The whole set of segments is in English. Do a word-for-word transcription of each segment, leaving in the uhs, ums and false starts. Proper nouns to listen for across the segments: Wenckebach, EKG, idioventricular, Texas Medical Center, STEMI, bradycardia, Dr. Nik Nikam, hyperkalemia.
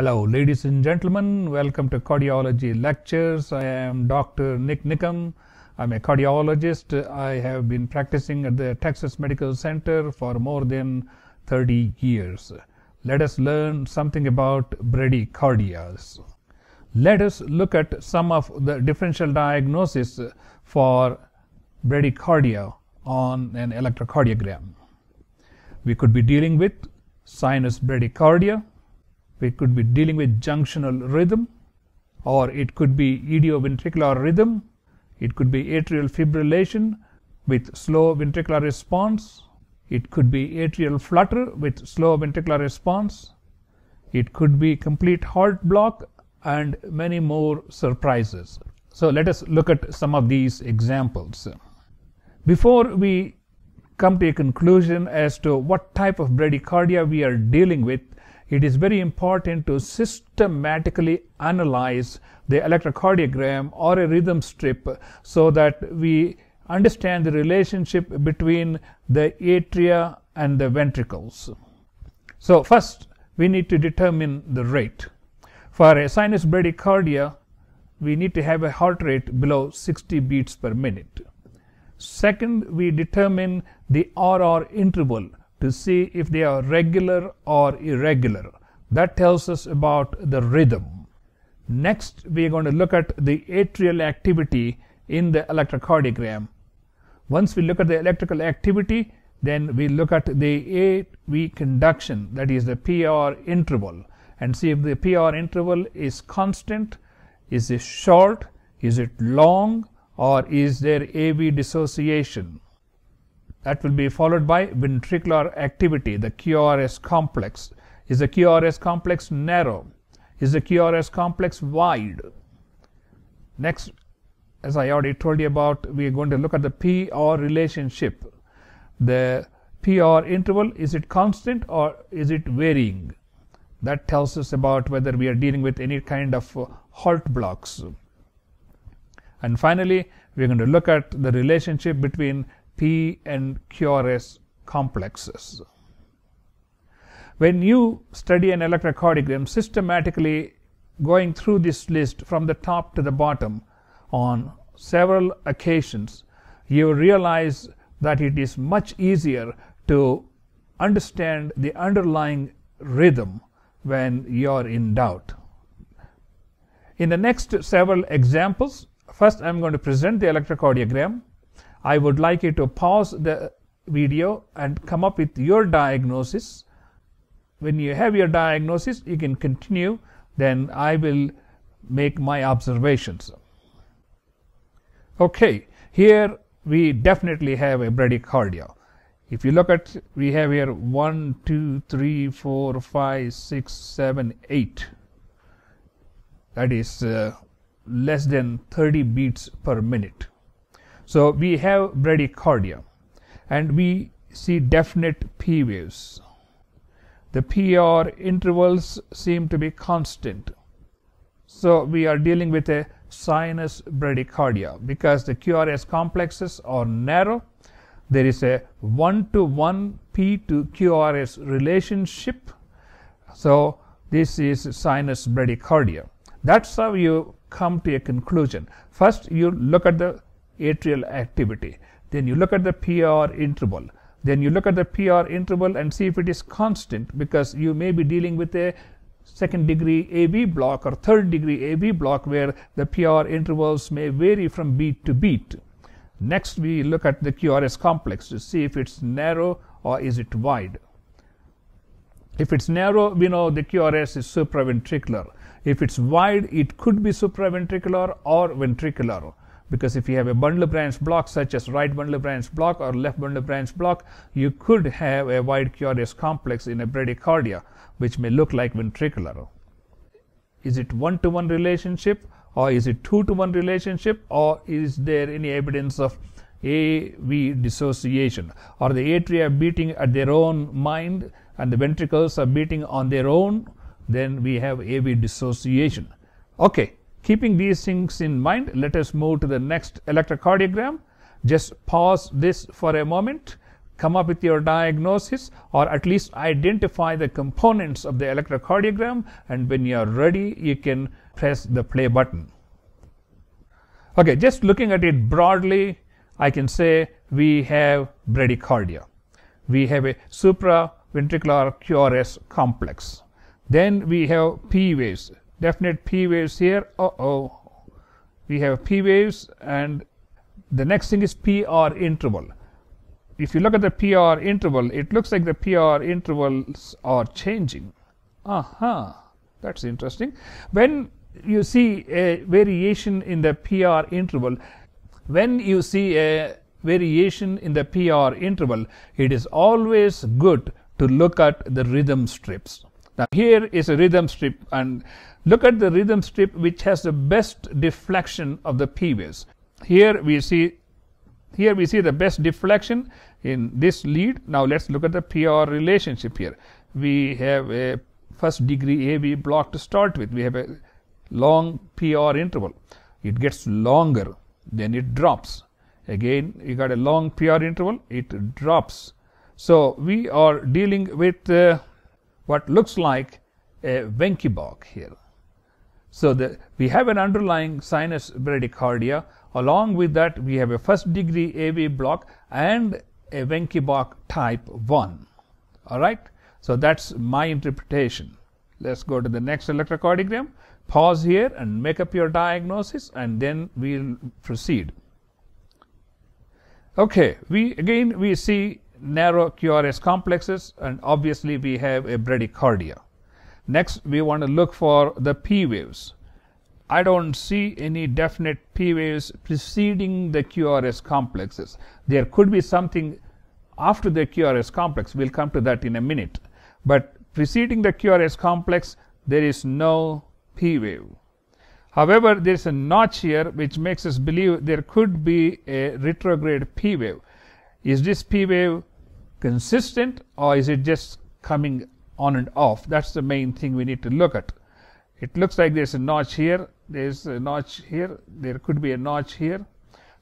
Hello ladies and gentlemen, welcome to Cardiology Lectures. I am Doctor Nik Nikam. I am a cardiologist. I have been practicing at the Texas Medical Center for more than thirty years. Let us learn something about bradycardias. Let us look at some of the differential diagnosis for bradycardia on an electrocardiogram. We could be dealing with sinus bradycardia. We could be dealing with junctional rhythm, or it could be idioventricular rhythm. It could be atrial fibrillation with slow ventricular response. It could be atrial flutter with slow ventricular response. It could be complete heart block and many more surprises. So let us look at some of these examples. Before we come to a conclusion as to what type of bradycardia we are dealing with, it is very important to systematically analyze the electrocardiogram or a rhythm strip so that we understand the relationship between the atria and the ventricles. So first, we need to determine the rate. For a sinus bradycardia, we need to have a heart rate below sixty beats per minute. Second, we determine the R R interval to see if they are regular or irregular. That tells us about the rhythm. Next, we are going to look at the atrial activity in the electrocardiogram. Once we look at the electrical activity, then we look at the A V conduction, that is the P R interval, and see if the P R interval is constant, is it short, is it long, or is there A V dissociation. That will be followed by ventricular activity, the Q R S complex. Is the Q R S complex narrow? Is the Q R S complex wide? Next, as I already told you about, we are going to look at the P R relationship. The P R interval, is it constant or is it varying? That tells us about whether we are dealing with any kind of heart blocks. And finally, we are going to look at the relationship between P and Q R S complexes. When you study an electrocardiogram, systematically going through this list from the top to the bottom on several occasions, you realize that it is much easier to understand the underlying rhythm when you are in doubt. In the next several examples, first I am going to present the electrocardiogram. I would like you to pause the video and come up with your diagnosis. When you have your diagnosis, you can continue. Then I will make my observations. Okay, here we definitely have a bradycardia. If you look at, we have here one, two, three, four, five, six, seven, eight. That is uh, less than thirty beats per minute. So we have bradycardia and we see definite P waves. The P R intervals seem to be constant. So we are dealing with a sinus bradycardia because the Q R S complexes are narrow. There is a one to one P to Q R S relationship. So this is sinus bradycardia. That's how you come to a conclusion. First, you look at the atrial activity, then you look at the P R interval, then you look at the P R interval and see if it is constant, because you may be dealing with a second degree A V block or third degree A V block where the P R intervals may vary from beat to beat. Next, we look at the Q R S complex to see if it's narrow or is it wide. If it's narrow, we know the Q R S is supraventricular. If it's wide, it could be supraventricular or ventricular. Because if you have a bundle branch block such as right bundle branch block or left bundle branch block, you could have a wide Q R S complex in a bradycardia which may look like ventricular. Is it one to one relationship, or is it two to one relationship, or is there any evidence of A V dissociation? Or the atria are beating at their own mind and the ventricles are beating on their own? Then we have A V dissociation. Okay. Keeping these things in mind, let us move to the next electrocardiogram. Just pause this for a moment, come up with your diagnosis, or at least identify the components of the electrocardiogram, and when you are ready, you can press the play button. Okay, just looking at it broadly, I can say we have bradycardia. We have a supraventricular Q R S complex. Then we have P waves, definite P waves here. Uh-oh. We have P waves, and the next thing is P R interval. If you look at the P R interval, it looks like the P R intervals are changing. Aha, uh-huh. That's interesting. When you see a variation in the P R interval, when you see a variation in the P R interval, it is always good to look at the rhythm strips. Now, here is a rhythm strip, and look at the rhythm strip which has the best deflection of the P waves. Here we see, here we see the best deflection in this lead. Now let's look at the P R relationship here. We have a first degree A V block to start with. We have a long P R interval. It gets longer, then it drops. Again, you got a long P R interval, it drops. So we are dealing with uh, what looks like a Wenckebach here. So the, we have an underlying sinus bradycardia. Along with that, we have a first degree A V block and a Wenckebach type one. All right, so that's my interpretation. Let's go to the next electrocardiogram. Pause here and make up your diagnosis, and then we'll proceed. Okay, we again we see narrow Q R S complexes, and obviously we have a bradycardia. Next, we want to look for the P waves. I don't see any definite P waves preceding the Q R S complexes. There could be something after the Q R S complex. We'll come to that in a minute. But preceding the Q R S complex, there is no P wave. However, there is a notch here which makes us believe there could be a retrograde P wave. Is this P wave consistent, or is it just coming on and off? That's the main thing we need to look at. It looks like there's a notch here, there's a notch here, there could be a notch here.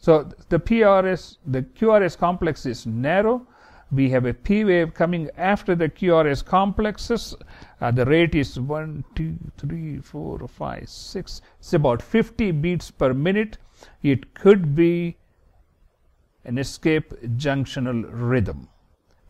So the P R S, the Q R S complex is narrow. We have a P wave coming after the Q R S complexes. Uh, the rate is one, two, three, four, five, six. It's about fifty beats per minute. It could be an escape junctional rhythm,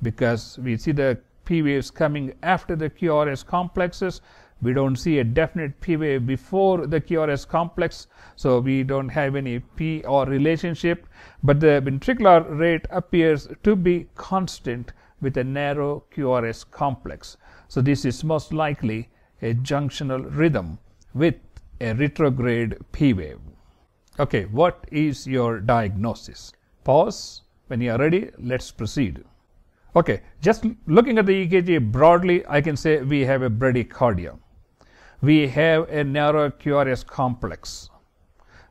because we see the P waves coming after the Q R S complexes. We don't see a definite P wave before the Q R S complex, so we don't have any P R relationship, but the ventricular rate appears to be constant with a narrow Q R S complex. So this is most likely a junctional rhythm with a retrograde P wave. Okay, what is your diagnosis? Pause. When you are ready, let's proceed. Okay, just looking at the E K G broadly, I can say we have a bradycardia. We have a narrow Q R S complex.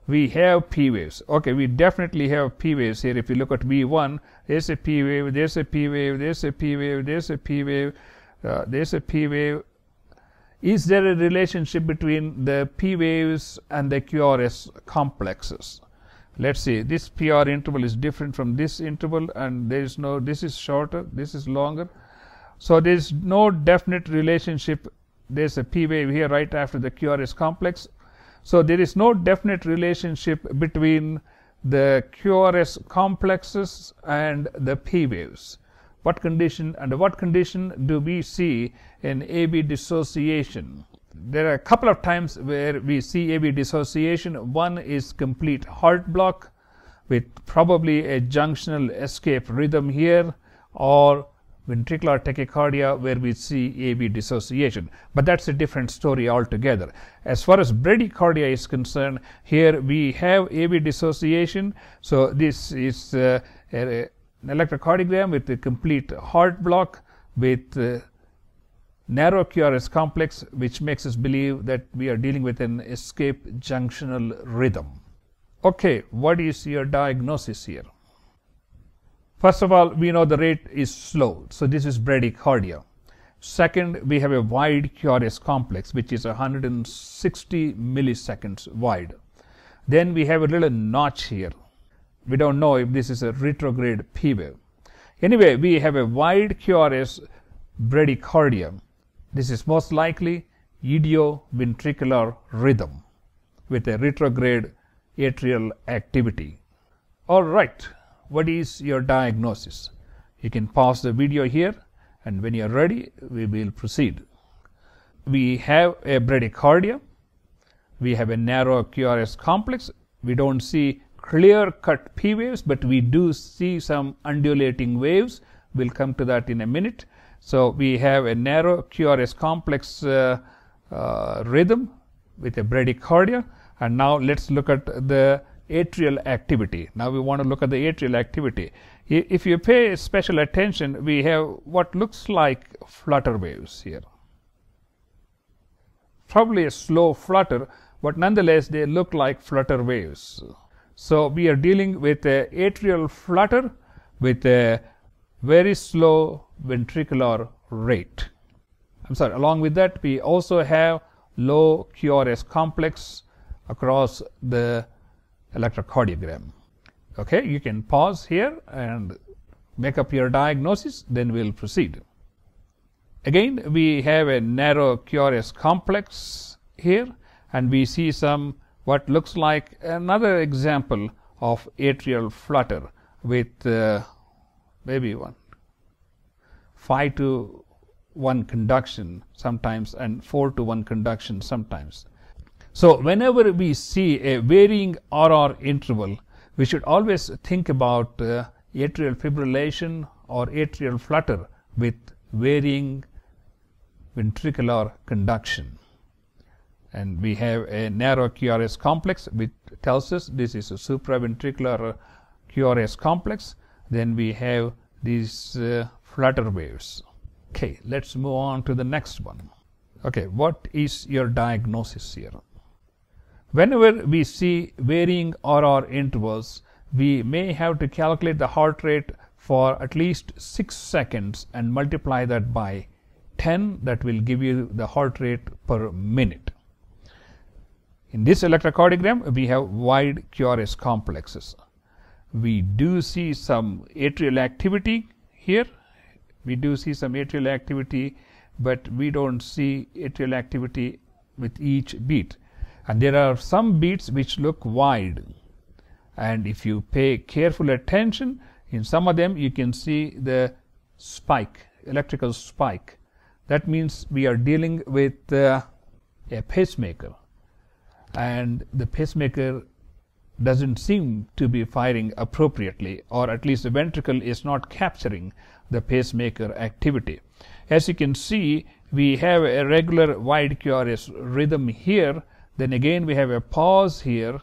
We have P waves. Okay, we definitely have P waves here. If you look at V one, there's a P wave, there's a P wave, there's a P wave, there's a P wave, uh, there's a P wave. Is there a relationship between the P waves and the Q R S complexes? Let's see, this P R interval is different from this interval, and there is no, this is shorter, this is longer. So there is no definite relationship. There's a P wave here right after the Q R S complex. So there is no definite relationship between the Q R S complexes and the P waves. What condition, under what condition do we see an A V dissociation? There are a couple of times where we see A V dissociation. One is complete heart block with probably a junctional escape rhythm here, or ventricular tachycardia where we see A V dissociation, but that's a different story altogether. As far as bradycardia is concerned, here we have A V dissociation. So this is uh, an electrocardiogram with a complete heart block with uh, narrow Q R S complex, which makes us believe that we are dealing with an escape junctional rhythm. Okay, what is your diagnosis here? First of all, we know the rate is slow, so this is bradycardia. Second, we have a wide Q R S complex, which is one hundred sixty milliseconds wide. Then we have a little notch here. We don't know if this is a retrograde P wave. Anyway, we have a wide cure as bradycardia. This is most likely idioventricular rhythm with a retrograde atrial activity. All right, what is your diagnosis? You can pause the video here, and when you are ready, we will proceed. We have a bradycardia. We have a narrow Q R S complex. We don't see clear-cut P waves, but we do see some undulating waves. We'll come to that in a minute. So we have a narrow Q R S complex uh, uh, rhythm with a bradycardia. And now let's look at the atrial activity. Now we want to look at the atrial activity. If you pay special attention, we have what looks like flutter waves here. Probably a slow flutter, but nonetheless they look like flutter waves. So we are dealing with an atrial flutter with a very slow ventricular rate. I'm sorry, along with that we also have low Q R S complex across the electrocardiogram. Okay, you can pause here and make up your diagnosis, then we'll proceed. Again, we have a narrow Q R S complex here, and we see some what looks like another example of atrial flutter with uh, maybe one five to one conduction sometimes and four to one conduction sometimes. So whenever we see a varying R R interval, we should always think about uh, atrial fibrillation or atrial flutter with varying ventricular conduction. And we have a narrow Q R S complex which tells us this is a supraventricular Q R S complex. Then we have these uh, flutter waves. Okay, let's move on to the next one. Okay, what is your diagnosis here? Whenever we see varying R R intervals, we may have to calculate the heart rate for at least six seconds and multiply that by ten. That will give you the heart rate per minute. In this electrocardiogram, we have wide Q R S complexes. We do see some atrial activity here. We do see some atrial activity, but we don't see atrial activity with each beat. And there are some beats which look wide, and if you pay careful attention, in some of them you can see the spike, electrical spike. That means we are dealing with uh, a pacemaker, and the pacemaker doesn't seem to be firing appropriately, or at least the ventricle is not capturing the pacemaker activity. As you can see, we have a regular wide Q R S rhythm here. Then again we have a pause here,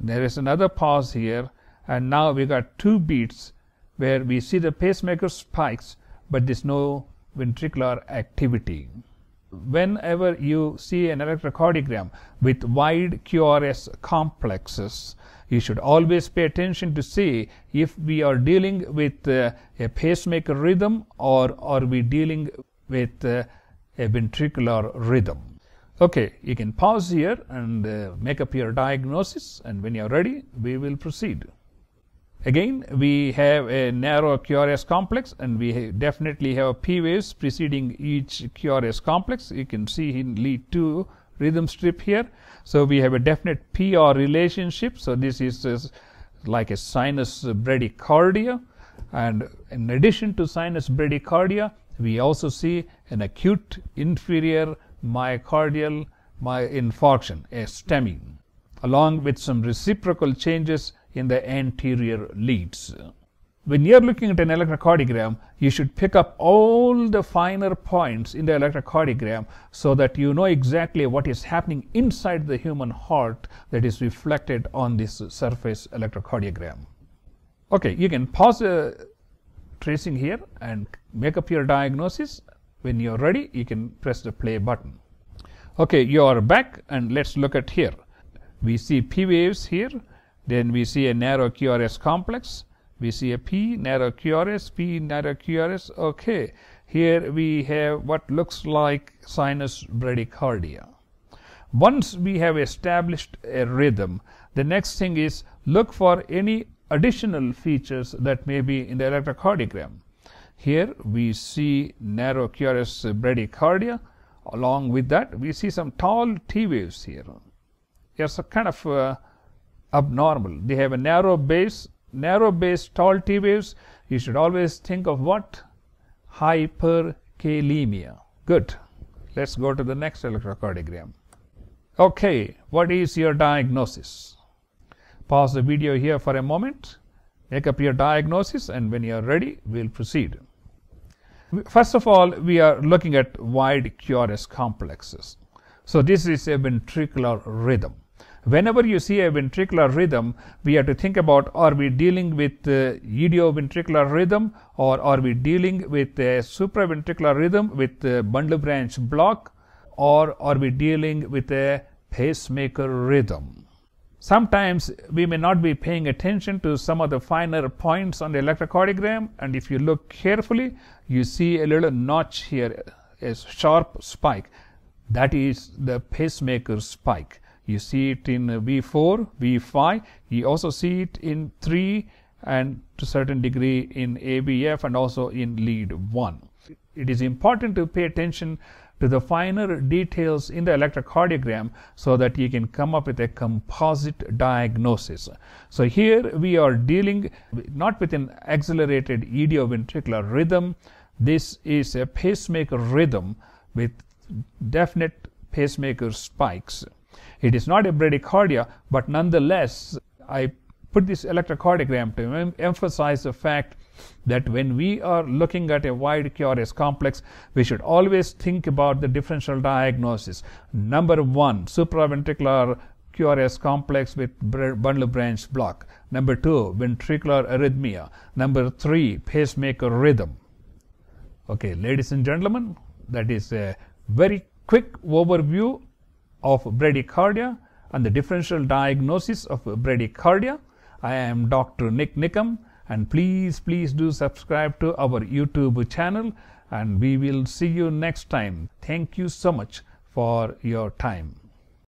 there is another pause here, and now we got two beats where we see the pacemaker spikes, but there's no ventricular activity. Whenever you see an electrocardiogram with wide Q R S complexes, you should always pay attention to see if we are dealing with uh, a pacemaker rhythm or are we dealing with uh, a ventricular rhythm. Okay, you can pause here and uh, make up your diagnosis, and when you are ready, we will proceed. Again, we have a narrow Q R S complex, and we ha definitely have P waves preceding each Q R S complex. You can see in lead two rhythm strip here. So we have a definite P R relationship. So this is uh, like a sinus bradycardia, and in addition to sinus bradycardia, we also see an acute inferior myocardial my infarction, a STEMI, along with some reciprocal changes in the anterior leads. When you're looking at an electrocardiogram, you should pick up all the finer points in the electrocardiogram so that you know exactly what is happening inside the human heart that is reflected on this surface electrocardiogram. Okay, you can pause the tracing here and make up your diagnosis. When you're ready, you can press the play button. Okay, you are back, and let's look at here. We see P waves here, then we see a narrow Q R S complex. We see a P, narrow Q R S, P, narrow Q R S. Okay, here we have what looks like sinus bradycardia. Once we have established a rhythm, the next thing is look for any additional features that may be in the electrocardiogram. Here we see narrow curious bradycardia. Along with that, we see some tall T waves here. It's a kind of uh, abnormal. They have a narrow base, narrow base, tall T waves. You should always think of what? Hyperkalemia. Good. Let's go to the next electrocardiogram. Okay, what is your diagnosis? Pause the video here for a moment. Make up your diagnosis, and when you are ready, we'll proceed. First of all, we are looking at wide QRS complexes. So this is a ventricular rhythm. Whenever you see a ventricular rhythm, we have to think about, are we dealing with uh, idioventricular rhythm, or are we dealing with a supraventricular rhythm with a bundle branch block, or are we dealing with a pacemaker rhythm? Sometimes we may not be paying attention to some of the finer points on the electrocardiogram, and if you look carefully, you see a little notch here, a sharp spike. That is the pacemaker spike. You see it in V four, V five. You also see it in three, and to a certain degree in A B F, and also in lead one. It is important to pay attention to the finer details in the electrocardiogram so that you can come up with a composite diagnosis. So here we are dealing not with an accelerated idioventricular rhythm. This is a pacemaker rhythm with definite pacemaker spikes. It is not a bradycardia, but nonetheless, I put this electrocardiogram to em emphasize the fact that when we are looking at a wide QRS complex, we should always think about the differential diagnosis. Number one, supraventricular QRS complex with bundle branch block. Number two, ventricular arrhythmia. Number three, pacemaker rhythm. Okay, ladies and gentlemen, that is a very quick overview of bradycardia and the differential diagnosis of bradycardia. I am Doctor Nik Nikam. And please, please do subscribe to our YouTube channel, and we will see you next time. Thank you so much for your time.